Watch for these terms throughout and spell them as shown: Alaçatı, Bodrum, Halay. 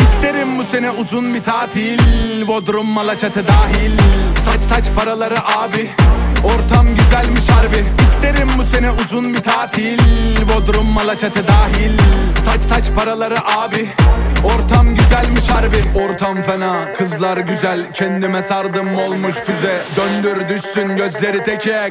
İsterim bu sene uzun bir tatil, Bodrum, Alaçatı dahil. Saç paraları abi, ortam güzelmiş harbi. İsterim bu sene uzun bir tatil, Bodrum, Alaçatı dahil. Saç paraları abi, ortam güzelmiş harbi. Ortam fena, kızlar güzel, kendime sardım olmuş füze. Döndür düşsün gözleri teke,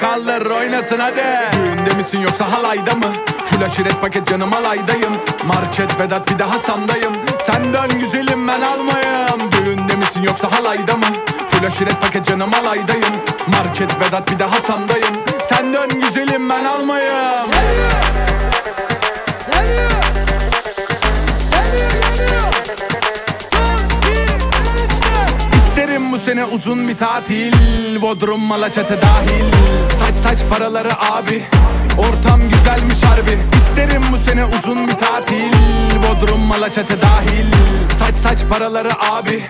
kaldır oynasın hadi. Düğünde misin yoksa halayda mı? Full aşiret paket canım alaydayım. Market Vedat bir de Hasan'dayım. Senden güzelim ben almayım. Düğünde misin yoksa halayda mı? Full aşiret paket canım alaydayım. Market Vedat bir de Hasan'dayım. Senden güzelim ben almayım. İsterim bu sene uzun bir tatil, Bodrum, Alaçatı dahil. Saç paraları abi, ortam güzelmiş harbi. İsterim bu sene uzun bir tatil, Bodrum, Alaçatı dahil. Saç paraları abi,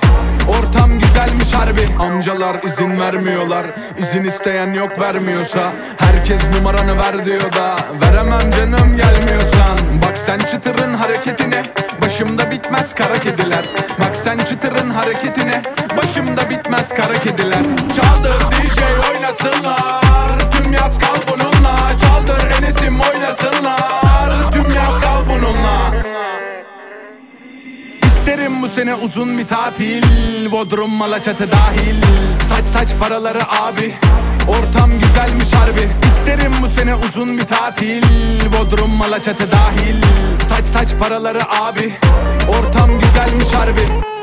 ortam güzelmiş harbi. Amcalar izin vermiyorlar, izin isteyen yok vermiyorsa. Herkes numaranı ver diyor da, veremem canım gelmiyorsan. Bak sen çıtırın hareketine, başımda bitmez kara kediler. Bak sen çıtırın hareketine, başımda bitmez kara kediler. Çaldır DJ oynasınlar, tüm yaz kal bununla. Çaldır Enes'im oynasınlar, tüm yaz kal bununla. İsterim bu sene uzun bir tatil, Bodrum, Alaçatı dahil. Saç paraları abi, ortam güzelmiş harbi. İsterim bu sene uzun bir tatil, Bodrum, Alaçatı dahil. Saç paraları abi, ortam güzelmiş harbi.